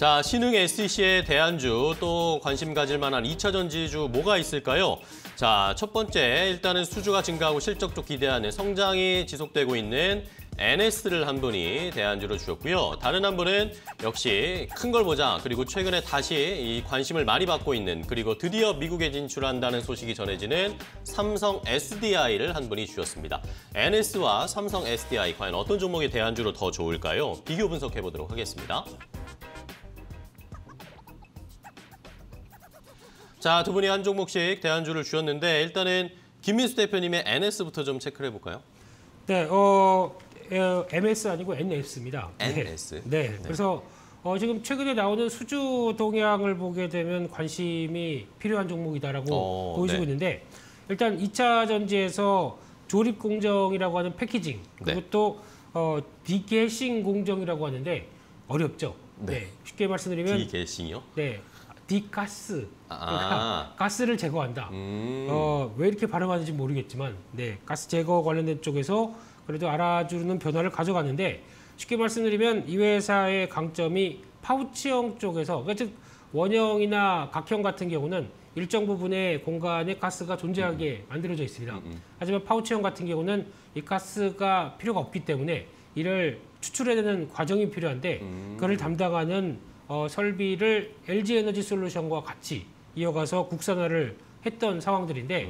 자, 신흥 SEC의 대안주 또 관심 가질 만한 2차 전지주 뭐가 있을까요? 자, 첫 번째 일단은 수주가 증가하고 실적 쪽 기대하는 성장이 지속되고 있는 NS를 한 분이 대안주로 주셨고요. 다른 한 분은 역시 큰 걸 보자. 그리고 최근에 다시 이 관심을 많이 받고 있는 그리고 드디어 미국에 진출한다는 소식이 전해지는 삼성 SDI를 한 분이 주셨습니다. NS와 삼성 SDI 과연 어떤 종목의 대안주로 더 좋을까요? 비교 분석해 보도록 하겠습니다. 자, 두 분이 한 종목씩 대안주를 주셨는데 일단은 김민수 대표님의 NS부터 좀 체크를 해볼까요? 네, MS 아니고 NS입니다. NS. 네. 네. 그래서 지금 최근에 나오는 수주 동향을 보게 되면 관심이 필요한 종목이다라고 보여지고 있는데 일단 2차 전지에서 조립 공정이라고 하는 패키징 그리고 또 디게싱 공정이라고 하는데 어렵죠. 네. 네. 쉽게 말씀드리면 디게싱이요? 네. 디가스. 그러니까 가스를 제거한다. 왜 이렇게 발음하는지 모르겠지만 네. 가스 제거 관련된 쪽에서 그래도 알아주는 변화를 가져갔는데 쉽게 말씀드리면 이 회사의 강점이 파우치형 쪽에서 그러니까 즉 원형이나 각형 같은 경우는 일정 부분의 공간에 가스가 존재하게 만들어져 있습니다. 하지만 파우치형 같은 경우는 이 가스가 필요가 없기 때문에 이를 추출해야 되는 과정이 필요한데 그걸 담당하는 설비를 LG 에너지 솔루션과 같이 이어가서 국산화를 했던 상황들인데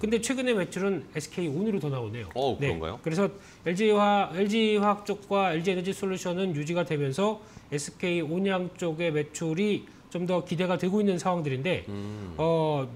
근데 최근에 매출은 SK온으로 더 나오네요. 네. 그런가요? 그래서 LG화학 쪽과 LG에너지 솔루션은 유지가 되면서 SK온양 쪽의 매출이 좀 더 기대가 되고 있는 상황들인데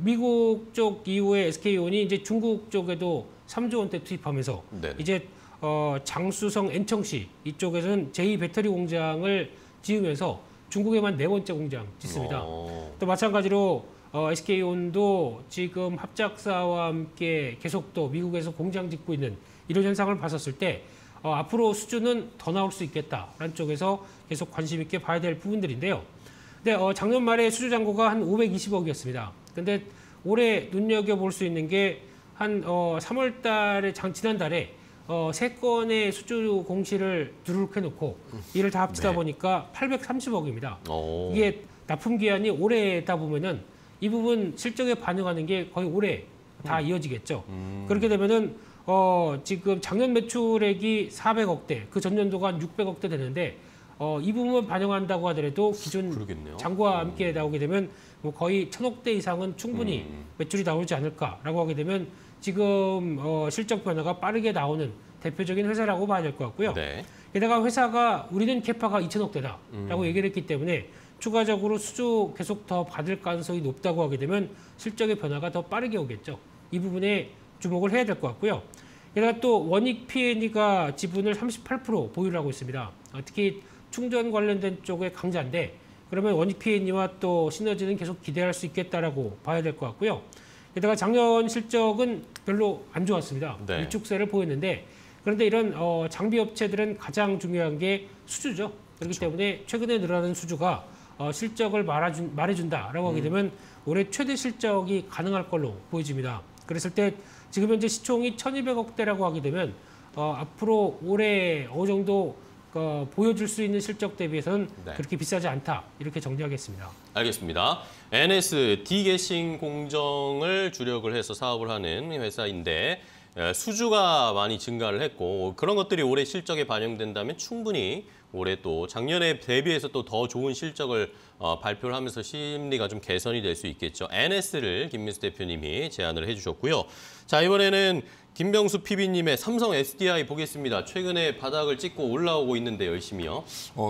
미국 쪽 이후에 SK온이 이제 중국 쪽에도 3조 원대 투입하면서 네네. 이제 장쑤성 엔청시 이쪽에서는 제2배터리 공장을 지으면서 중국에만 4번째 공장 짓습니다. 또 마찬가지로 SK온도 지금 합작사와 함께 계속 또 미국에서 공장 짓고 있는 이런 현상을 봤었을 때 앞으로 수주는 더 나올 수 있겠다라는 쪽에서 계속 관심 있게 봐야 될 부분들인데요. 근데 작년 말에 수주 잔고가 한 520억이었습니다. 근데 올해 눈여겨볼 수 있는 게 한 3월 달에 지난달에 3건의 수주 공시를 두루룩 해놓고 이를 다 합치다 보니까 830억입니다. 이게 납품 기한이 올해다 보면은 이 부분 실적에 반영하는 게 거의 올해 다 이어지겠죠. 그렇게 되면은 지금 작년 매출액이 400억대, 그 전년도가 한 600억대 되는데 이 부분을 반영한다고 하더라도 기존 그러겠네요. 장과 함께 나오게 되면 뭐 거의 1000억대 이상은 충분히 매출이 나오지 않을까라고 하게 되면 지금 실적 변화가 빠르게 나오는 대표적인 회사라고 봐야 될 것 같고요. 네. 게다가 회사가 우리는 캐파가 2000억대다라고 얘기를 했기 때문에 추가적으로 수주 계속 더 받을 가능성이 높다고 하게 되면 실적의 변화가 더 빠르게 오겠죠. 이 부분에 주목을 해야 될 것 같고요. 게다가 또 원익 P&E가 지분을 38% 보유를 하고 있습니다. 특히 충전 관련된 쪽의 강자인데 그러면 원익 P&E와 또 시너지는 계속 기대할 수 있겠다라고 봐야 될 것 같고요. 게다가 작년 실적은 별로 안 좋았습니다. 네. 위축세를 보였는데 그런데 이런 장비업체들은 가장 중요한 게 수주죠. 그렇기 그렇죠. 때문에 최근에 늘어나는 수주가 실적을 말해준다라고 하게 되면 올해 최대 실적이 가능할 걸로 보여집니다. 그랬을 때 지금 현재 시총이 1200억대라고 하게 되면 앞으로 올해 어느 정도 보여줄 수 있는 실적 대비해서는 네. 그렇게 비싸지 않다. 이렇게 정리하겠습니다. 알겠습니다. NS 디게싱 공정을 주력을 해서 사업을 하는 회사인데 수주가 많이 증가를 했고 그런 것들이 올해 실적에 반영된다면 충분히 올해 또 작년에 대비해서 또 더 좋은 실적을 발표를 하면서 심리가 좀 개선이 될 수 있겠죠. NS를 김민수 대표님이 제안을 해주셨고요. 자, 이번에는 김병수 PB님의 삼성 SDI 보겠습니다. 최근에 바닥을 찍고 올라오고 있는데 열심히요.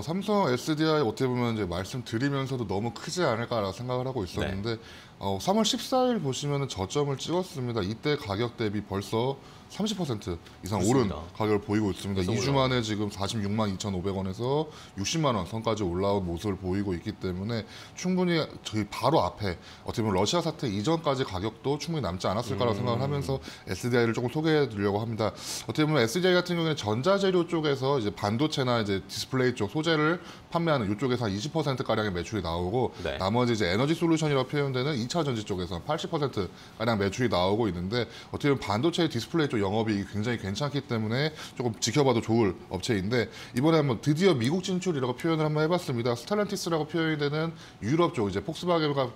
삼성 SDI 어떻게 보면 이제 말씀드리면서도 너무 크지 않을까라고 생각을 하고 있었는데 네. 3월 14일 보시면 저점을 찍었습니다. 이때 가격 대비 벌써 30% 이상 그렇습니다. 오른 가격을 보이고 있습니다. 2주 만에 지금 46만 2,500원에서 60만 원 선까지 올라온 모습을 보이고 있기 때문에 충분히 저희 바로 앞에 어떻게 보면 러시아 사태 이전까지 가격도 충분히 남지 않았을까라고 생각을 하면서 SDI를 조금 소개해 드리려고 합니다. 어떻게 보면 SDI 같은 경우에는 전자재료 쪽에서 이제 반도체나 이제 디스플레이 쪽 소재를 판매하는 이쪽에서 한 20%가량의 매출이 나오고 네. 나머지 이제 에너지 솔루션이라고 표현되는 2차전지 쪽에서 80%가량 매출이 나오고 있는데 어떻게 보면 반도체 디스플레이 쪽 영업이 굉장히 괜찮기 때문에 조금 지켜봐도 좋을 업체인데 이번에 한번 드디어 미국 진출이라고 표현을 한번 해봤습니다. 스텔란티스라고 표현이 되는 유럽 쪽 이제 폭스바겐과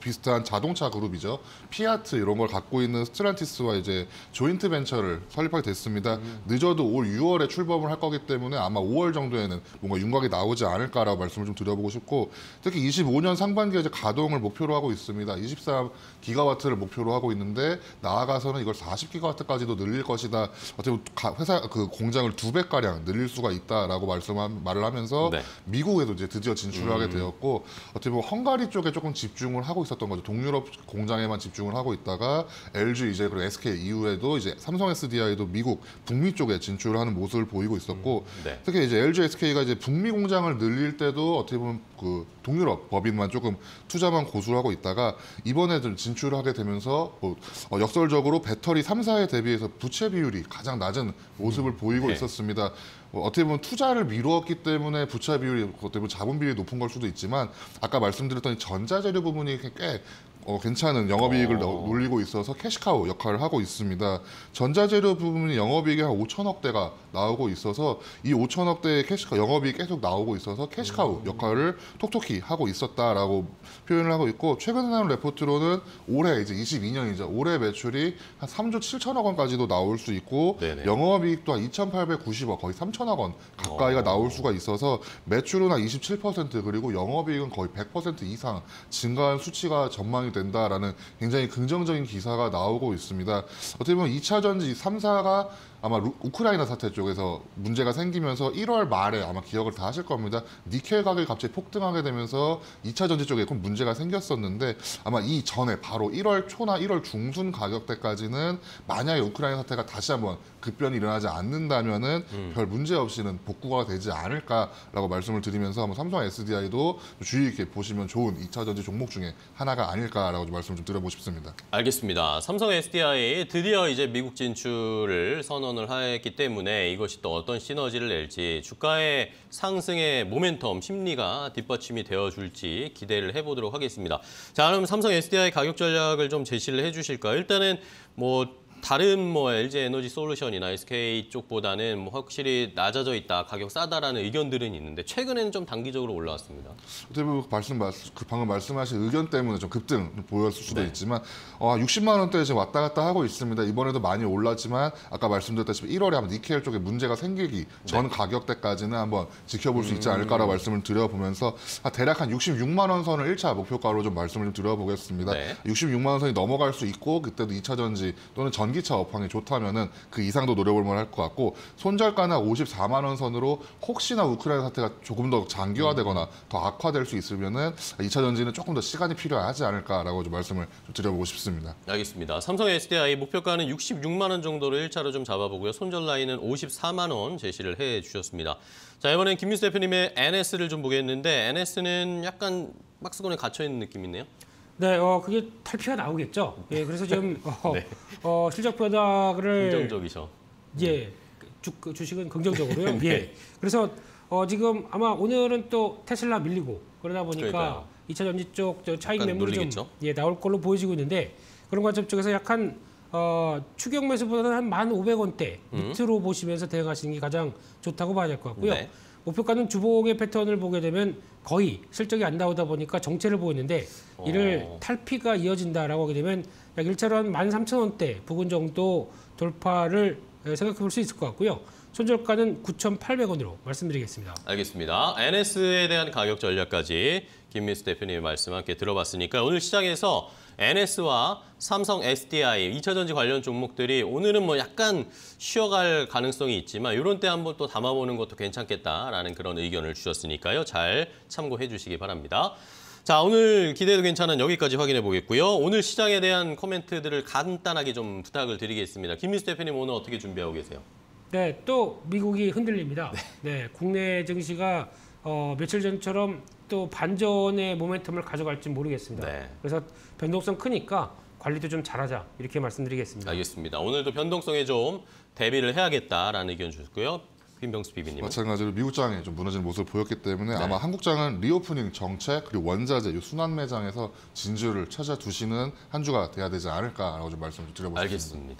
비슷한 자동차 그룹이죠. 피아트 이런 걸 갖고 있는 스텔란티스와 이제 조인트 벤처를 설립하게 됐습니다. 늦어도 올 6월에 출범을 할 거기 때문에 아마 5월 정도에는 뭔가 윤곽이 나오지 않을까라고 말씀을 좀 드려보고 싶고, 특히 25년 상반기에 이제 가동을 목표로 하고 있습니다. 23기가와트를 목표로 하고 있는데 나아가서는 이걸 40기가와트까지도 늘릴 것이다. 어떻게 보면 회사 그 공장을 2배가량 늘릴 수가 있다라고 말을 하면서 네. 미국에도 이제 드디어 진출하게 되었고, 어떻게 보면 헝가리 쪽에 조금 집중을 하고 있었던 거죠. 동유럽 공장에만 집중을 하고 있다가 LG 이제 그리고 SK 이후에도 이제 삼성 SDI도 미국 북미 쪽에 진출하는 모습을 보이고 있었고 네. 특히 이제 LG SK가 이제 북미 공장을 늘릴 때도 어떻게 보면 그 동유럽 법인만 조금 투자만 고수하고 있다가 이번에 좀 진출하게 되면서 뭐 역설적으로 배터리 3사에 대비해서 부채 비율이 가장 낮은 모습을 보이고 네. 있었습니다. 어떻게 보면 투자를 미루었기 때문에 부채 비율이 그것 때문에 자본 비율이 높은 걸 수도 있지만 아까 말씀드렸던 전자재료 부분이 꽤 괜찮은 영업이익을 올리고 있어서 캐시카우 역할을 하고 있습니다. 전자재료 부분이 영업이익이 한 5천억대가 나오고 있어서 이 5천억대의 캐시카우 영업이익이 계속 나오고 있어서 캐시카우 역할을 톡톡히 하고 있었다라고 표현을 하고 있고, 최근에 나온 레포트로는 올해 이제 22년이죠. 올해 매출이 한 3조 7천억 원까지도 나올 수 있고 네네. 영업이익도 한 2,890억 거의 3천억 원 가까이가 나올 수가 있어서 매출은 한 27% 그리고 영업이익은 거의 100% 이상 증가한 수치가 전망이 된다라는 굉장히 긍정적인 기사가 나오고 있습니다. 어떻게 보면 2차전지 3사가 아마 우크라이나 사태 쪽에서 문제가 생기면서 1월 말에 아마 기억을 다 하실 겁니다. 니켈 가격이 갑자기 폭등하게 되면서 2차전지 쪽에 큰 문제가 생겼었는데 아마 이 전에 바로 1월 초나 1월 중순 가격대까지는 만약에 우크라이나 사태가 다시 한번 급변이 일어나지 않는다면은 별 문제 없이는 복구가 되지 않을까라고 말씀을 드리면서 한번 삼성 SDI도 주의 있게 보시면 좋은 2차전지 종목 중에 하나가 아닐까라고 말씀을 좀 드려보고 싶습니다. 알겠습니다. 삼성 SDI 드디어 이제 미국 진출을 선언을 했기 때문에 이것이 또 어떤 시너지를 낼지 주가의 상승의 모멘텀, 심리가 뒷받침이 되어줄지 기대를 해보도록 하겠습니다. 자, 그럼 삼성 SDI 가격 전략을 좀 제시를 해주실까요? 일단은 뭐 다른 LG 에너지 솔루션이나 SK 쪽보다는 확실히 낮아져 있다, 가격 싸다라는 의견들은 있는데 최근에는 좀 단기적으로 올라왔습니다. 방금 말씀하신 의견 때문에 좀 급등 보였을 수도 네. 있지만 60만 원대에 지금 왔다 갔다 하고 있습니다. 이번에도 많이 올랐지만 아까 말씀드렸다시피 1월에 한번 니켈 쪽에 문제가 생기기 전 네. 가격대까지는 한번 지켜볼 수 있지 않을까라고 말씀을 드려보면서 대략 한 66만 원 선을 1차 목표가로 좀 말씀을 좀 드려보겠습니다. 네. 66만 원 선이 넘어갈 수 있고 그때도 2차전지 또는 전기차 업황이 좋다면은 그 이상도 노려볼 만할 것 같고, 손절가나 54만 원 선으로 혹시나 우크라이나 사태가 조금 더 장기화되거나 더 악화될 수 있으면은 2차 전지는 조금 더 시간이 필요하지 않을까라고 좀 말씀을 드려보고 싶습니다. 알겠습니다. 삼성 SDI 목표가는 66만 원 정도로 1차로 좀 잡아보고요. 손절 라인은 54만 원 제시를 해주셨습니다. 자, 이번엔 김민수 대표님의 NS를 좀 보겠는데 NS는 약간 박스권에 갇혀있는 느낌이네요. 네, 그게 탈피가 나오겠죠. 예, 그래서 지금 네. 실적 변화를 긍정적이죠. 예, 주식은 긍정적으로요. 네. 예, 그래서 지금 아마 오늘은 또 테슬라 밀리고 그러다 보니까 2차 전지 쪽 차익 매물이 좀 나올 걸로 보여지고 있는데 그런 관점 쪽에서 약간 추격 매수보다는 한 1,500원대 밑으로 보시면서 대응하시는 게 가장 좋다고 봐야 될 것 같고요. 네. 목표가는 주봉의 패턴을 보게 되면 거의 실적이 안 나오다 보니까 정체를 보였는데 이를 탈피가 이어진다라고 하게 되면 약 1차로 한 13,000원대 부근 정도 돌파를 생각해 볼 수 있을 것 같고요. 손절가는 9,800원으로 말씀드리겠습니다. 알겠습니다. NS에 대한 가격 전략까지 김민수 대표님의 말씀 함께 들어봤으니까 오늘 시장에서 NS와 삼성 SDI, 2차전지 관련 종목들이 오늘은 뭐 약간 쉬어갈 가능성이 있지만 이런 때 한번 또 담아보는 것도 괜찮겠다라는 그런 의견을 주셨으니까요. 잘 참고해 주시기 바랍니다. 자, 오늘 기대도 괜찮은 여기까지 확인해 보겠고요. 오늘 시장에 대한 코멘트들을 간단하게 좀 부탁을 드리겠습니다. 김민수 대표님 오늘 어떻게 준비하고 계세요? 네, 또 미국이 흔들립니다. 네, 국내 증시가 며칠 전처럼 또 반전의 모멘텀을 가져갈지 모르겠습니다. 네. 그래서 변동성 크니까 관리도 좀 잘하자 이렇게 말씀드리겠습니다. 알겠습니다. 오늘도 변동성에 좀 대비를 해야겠다라는 의견 주셨고요. 김병수 PB님. 마찬가지로 미국장이 좀 무너지는 모습을 보였기 때문에 네. 아마 한국장은 리오프닝 정책 그리고 원자재 이 순환 매장에서 진주를 찾아두시는 한 주가 돼야 되지 않을까라고 좀 말씀을 드려보겠습니다.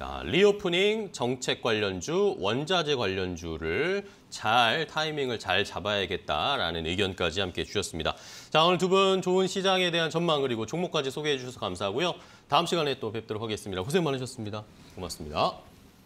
알겠습니다. 리오프닝 정책 관련주, 원자재 관련주를 잘 타이밍을 잘 잡아야겠다라는 의견까지 함께 주셨습니다. 자, 오늘 두 분 좋은 시장에 대한 전망 그리고 종목까지 소개해 주셔서 감사하고요. 다음 시간에 또 뵙도록 하겠습니다. 고생 많으셨습니다. 고맙습니다.